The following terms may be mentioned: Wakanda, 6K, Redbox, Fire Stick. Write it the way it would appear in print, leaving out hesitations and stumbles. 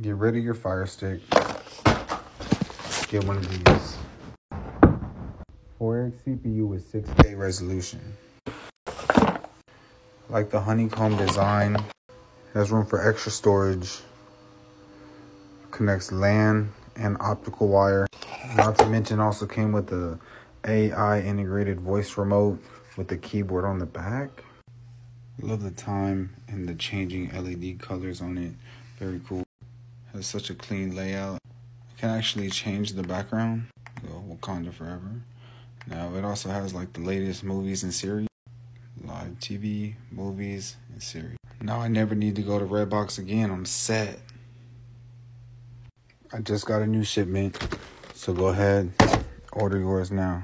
Get rid of your Fire Stick. Get one of these. Four Eric CPU with 6K resolution. Like the honeycomb design. Has room for extra storage. Connects LAN and optical wire. Not to mention also came with the AI integrated voice remote with the keyboard on the back. Love the time and the changing LED colors on it. Very cool. Has such a clean layout. You can actually change the background. Go Wakanda forever. Now it also has like the latest movies and series. Live TV, movies, and series. Now I never need to go to Redbox again. I'm set. I just got a new shipment. So go ahead, order yours now.